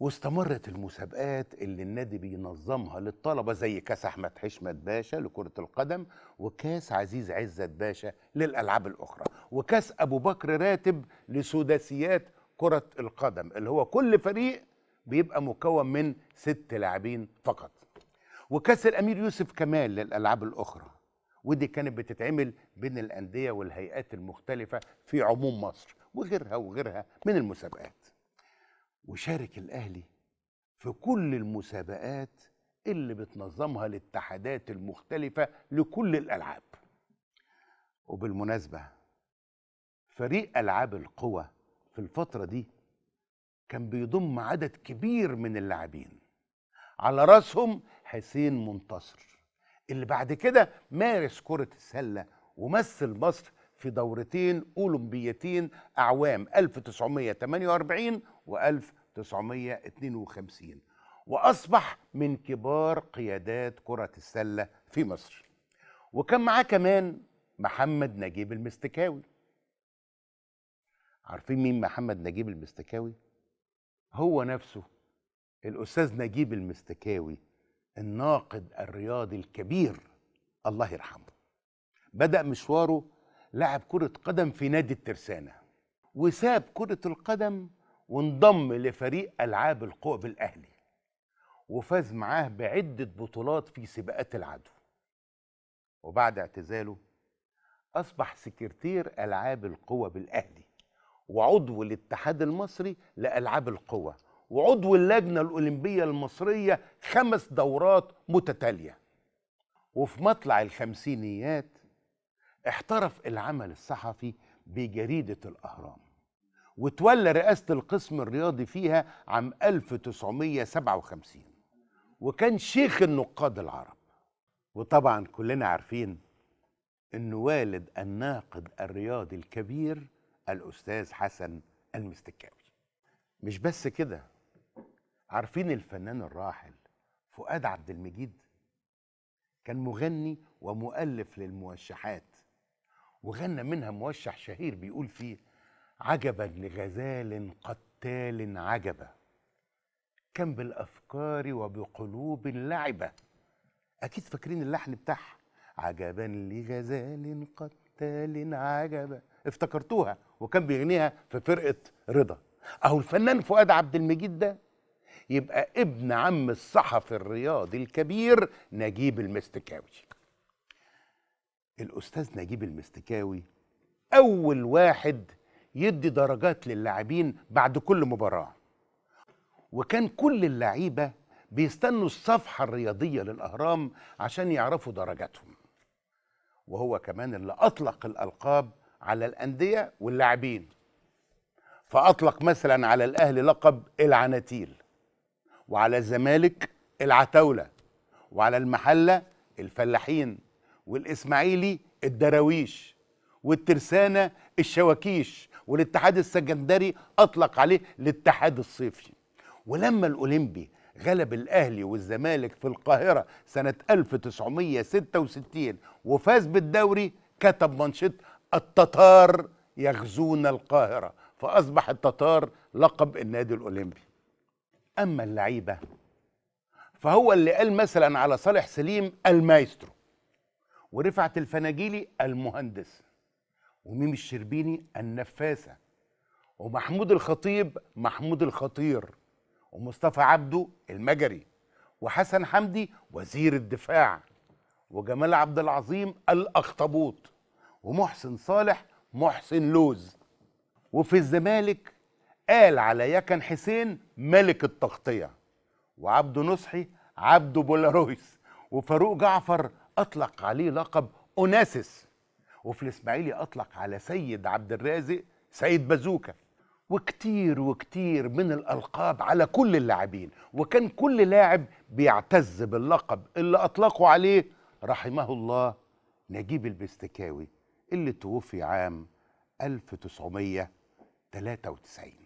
واستمرت المسابقات اللي النادي بينظمها للطلبه زي كاس احمد حشمت باشا لكره القدم، وكاس عزيز عزت باشا للالعاب الاخرى، وكاس ابو بكر راتب لسداسيات كره القدم اللي هو كل فريق بيبقى مكون من 6 لاعبين فقط، وكاس الامير يوسف كمال للالعاب الاخرى، ودي كانت بتتعمل بين الانديه والهيئات المختلفه في عموم مصر، وغيرها وغيرها من المسابقات. وشارك الأهلي في كل المسابقات اللي بتنظمها الاتحادات المختلفة لكل الألعاب. وبالمناسبة فريق ألعاب القوى في الفترة دي كان بيضم عدد كبير من اللاعبين، على رأسهم حسين منتصر اللي بعد كده مارس كرة السلة ومثل مصر في دورتين أولمبيتين أعوام 1948 و 1952، وأصبح من كبار قيادات كرة السلة في مصر. وكان معاه كمان محمد نجيب المستكاوي. عارفين مين محمد نجيب المستكاوي؟ هو نفسه الأستاذ نجيب المستكاوي الناقد الرياضي الكبير الله يرحمه. بدأ مشواره لعب كرة قدم في نادي الترسانة، وساب كرة القدم وانضم لفريق ألعاب القوى بالأهلي، وفاز معاه بعدة بطولات في سباقات العدو. وبعد اعتزاله أصبح سكرتير ألعاب القوى بالأهلي، وعضو الاتحاد المصري لألعاب القوى، وعضو اللجنة الأولمبية المصرية 5 دورات متتالية. وفي مطلع الخمسينيات احترف العمل الصحفي بجريدة الأهرام، وتولى رئاسة القسم الرياضي فيها عام 1957، وكان شيخ النقاد العرب. وطبعا كلنا عارفين انه والد الناقد الرياضي الكبير الأستاذ حسن المستكاوي. مش بس كده، عارفين الفنان الراحل فؤاد عبد المجيد؟ كان مغني ومؤلف للموشحات، وغنى منها موشح شهير بيقول فيه: عجبا لغزال قتال عجبا، كم بالأفكار وبقلوب لعبة. أكيد فاكرين اللحن بتاعها: عجبا لغزال قتال عجبا. افتكرتوها، وكان بيغنيها في فرقة رضا. أهو الفنان فؤاد عبد المجيد ده يبقى ابن عم الصحفي الرياضي الكبير نجيب المستكاوي. الأستاذ نجيب المستكاوي أول واحد يدي درجات للاعبين بعد كل مباراة، وكان كل اللعيبة بيستنوا الصفحة الرياضية للأهرام عشان يعرفوا درجاتهم، وهو كمان اللي أطلق الألقاب على الأندية واللاعبين. فأطلق مثلا على الأهلي لقب العناتيل، وعلى الزمالك العتاولة، وعلى المحلة الفلاحين، والإسماعيلي الدراويش، والترسانة الشواكيش، والاتحاد السكندري أطلق عليه الاتحاد الصيفي. ولما الأولمبي غلب الأهلي والزمالك في القاهرة سنة 1966 وفاز بالدوري، كتب منشط التتار يغزون القاهرة، فأصبح التتار لقب النادي الأولمبي. أما اللعيبة فهو اللي قال مثلا على صالح سليم المايسترو، ورفعت الفناجيلي المهندس، وميم الشربيني النفاسة، ومحمود الخطيب محمود الخطير، ومصطفى عبده المجري، وحسن حمدي وزير الدفاع، وجمال عبد العظيم الأخطبوط، ومحسن صالح محسن لوز. وفي الزمالك قال على يكن حسين ملك التغطية، وعبده نصحي عبده بولارويس، وفاروق جعفر أطلق عليه لقب أوناسس، وفي الإسماعيلي أطلق على سيد عبد الرازق سيد بازوكا، وكتير وكتير من الألقاب على كل اللاعبين. وكان كل لاعب بيعتز باللقب اللي أطلقوا عليه رحمه الله نجيب المستكاوي اللي توفي عام 1993.